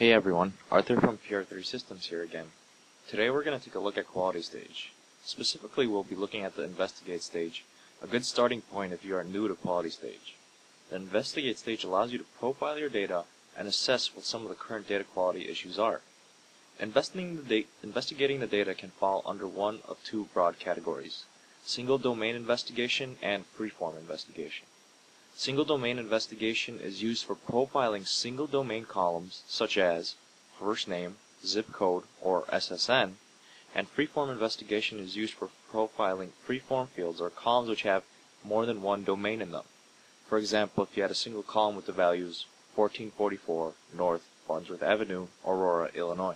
Hey everyone, Arthur from PR3 Systems here again. Today we're going to take a look at Quality Stage. Specifically, we'll be looking at the Investigate Stage, a good starting point if you are new to Quality Stage. The Investigate Stage allows you to profile your data and assess what some of the current data quality issues are. Investigating the data can fall under one of two broad categories: Single Domain Investigation and Freeform Investigation. Single Domain Investigation is used for profiling single domain columns such as first name, zip code, or SSN, and Freeform Investigation is used for profiling freeform fields or columns which have more than one domain in them. For example, if you had a single column with the values 1444 North Farnsworth Avenue, Aurora, Illinois.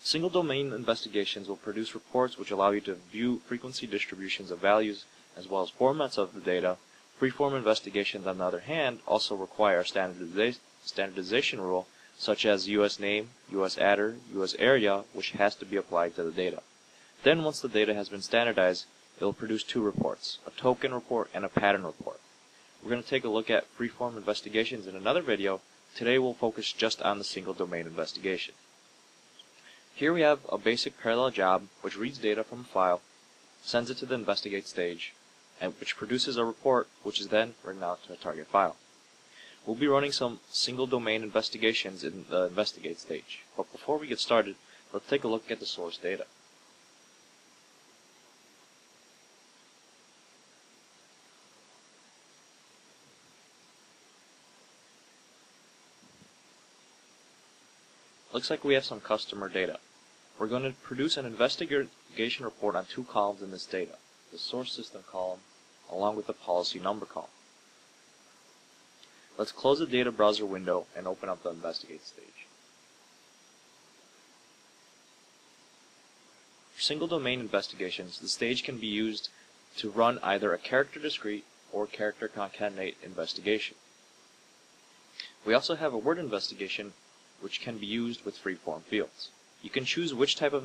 Single Domain Investigations will produce reports which allow you to view frequency distributions of values as well as formats of the data. Freeform investigations, on the other hand, also require a standardization rule, such as U.S. name, U.S. adder, U.S. area, which has to be applied to the data. Then, once the data has been standardized, it will produce two reports, a token report and a pattern report. We're going to take a look at freeform investigations in another video. Today, we'll focus just on the single domain investigation. Here we have a basic parallel job, which reads data from a file, sends it to the investigate stage, and which produces a report which is then written out to a target file. We'll be running some single domain investigations in the investigate stage, but before we get started, let's take a look at the source data. Looks like we have some customer data. We're going to produce an investigation report on two columns in this data, the source system column along with the policy number column. Let's close the data browser window and open up the investigate stage. For single domain investigations, the stage can be used to run either a character discrete or character concatenate investigation. We also have a word investigation which can be used with freeform fields. You can choose which type of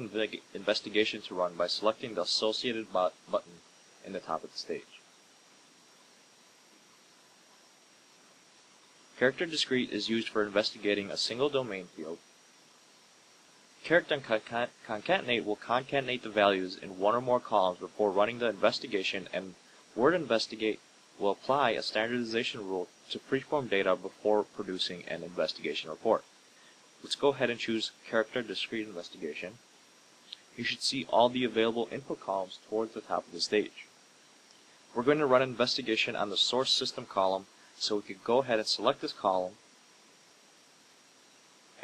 investigation to run by selecting the associated button in the top of the stage. Character discrete is used for investigating a single domain field. Character concatenate will concatenate the values in one or more columns before running the investigation, and word investigate will apply a standardization rule to freeform data before producing an investigation report. Let's go ahead and choose character discrete investigation. You should see all the available input columns towards the top of the stage. We're going to run an investigation on the source system column, so we could go ahead and select this column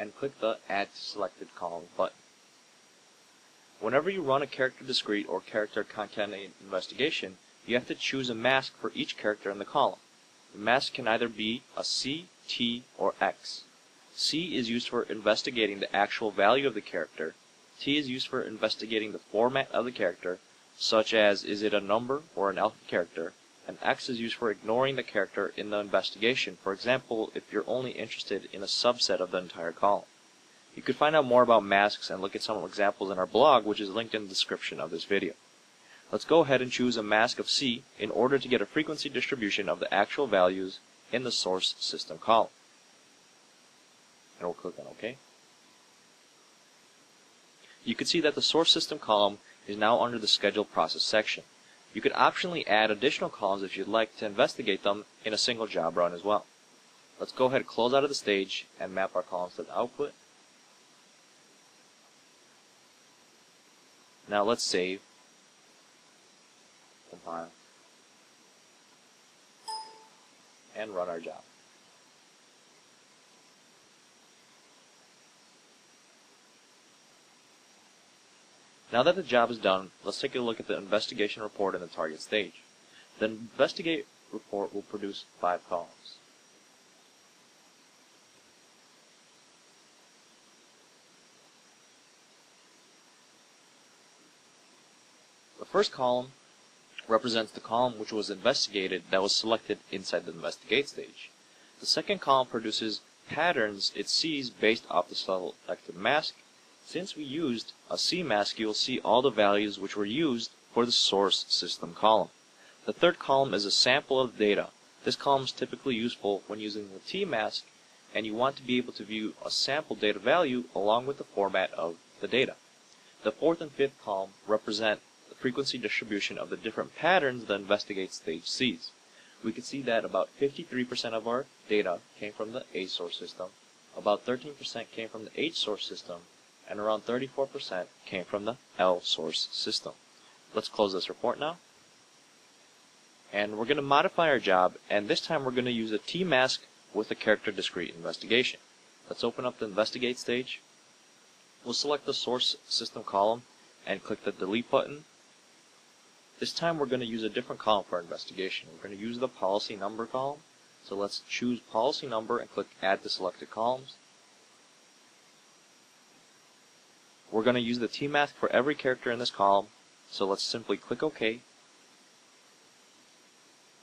and click the Add to Selected Column button. Whenever you run a character discrete or character concatenate investigation, you have to choose a mask for each character in the column. The mask can either be a C, T, or X. C is used for investigating the actual value of the character. T is used for investigating the format of the character, such as is it a number or an alpha character, and X is used for ignoring the character in the investigation, for example, if you're only interested in a subset of the entire column. You could find out more about masks and look at some examples in our blog, which is linked in the description of this video. Let's go ahead and choose a mask of C in order to get a frequency distribution of the actual values in the source system column. And we'll click on OK. You can see that the source system column is now under the schedule process section. You could optionally add additional columns if you'd like to investigate them in a single job run as well. Let's go ahead and close out of the stage and map our columns to the output. Now let's save, compile, and run our job. Now that the job is done, let's take a look at the investigation report in the target stage. The investigate report will produce 5 columns. The first column represents the column which was investigated that was selected inside the investigate stage. The second column produces patterns it sees based off the selected mask. Since we used a C mask, you will see all the values which were used for the source system column. The third column is a sample of data. This column is typically useful when using the T mask, and you want to be able to view a sample data value along with the format of the data. The fourth and fifth column represent the frequency distribution of the different patterns the Investigate Stage sees. We can see that about 53% of our data came from the A source system, about 13% came from the H source system, and around 34% came from the L source system. Let's close this report now. And we're going to modify our job, and this time we're going to use a T-mask with a character discrete investigation. Let's open up the Investigate Stage. We'll select the source system column and click the delete button. This time we're going to use a different column for our investigation. We're going to use the policy number column. So let's choose policy number and click add to selected columns. We're going to use the T-mask for every character in this column, so let's simply click OK.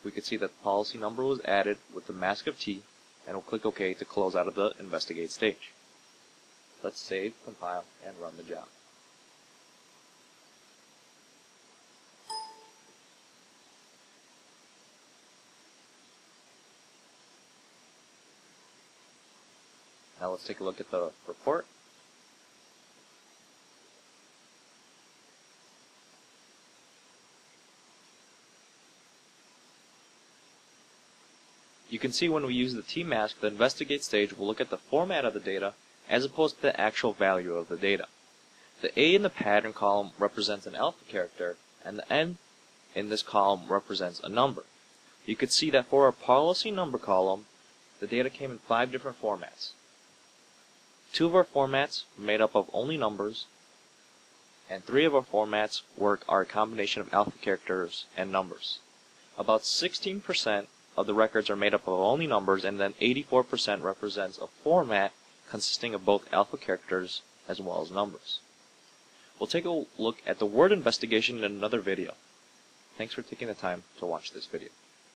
We can see that the policy number was added with the mask of T, and we'll click OK to close out of the Investigate Stage. Let's save, compile, and run the job. Now let's take a look at the report. You can see when we use the T-mask, the Investigate Stage will look at the format of the data as opposed to the actual value of the data. The A in the pattern column represents an alpha character, and the N in this column represents a number. You can see that for our policy number column, the data came in 5 different formats. 2 of our formats were made up of only numbers, and 3 of our formats are a combination of alpha characters and numbers. About 16% of the records are made up of only numbers, and then 84% represents a format consisting of both alpha characters as well as numbers. We'll take a look at the word investigation in another video. Thanks for taking the time to watch this video.